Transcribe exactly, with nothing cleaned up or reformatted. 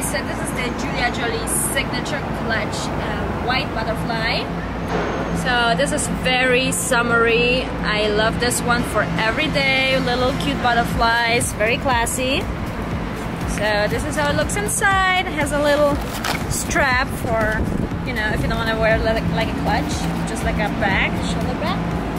guys, so this is the Julia Jolie Signature Clutch um, White Butterfly. So this is very summery. I love this one for every day. Little cute butterflies, very classy. So this is how it looks inside. It has a little strap for, you know, if you don't want to wear like, like a clutch, just like a bag, shoulder bag.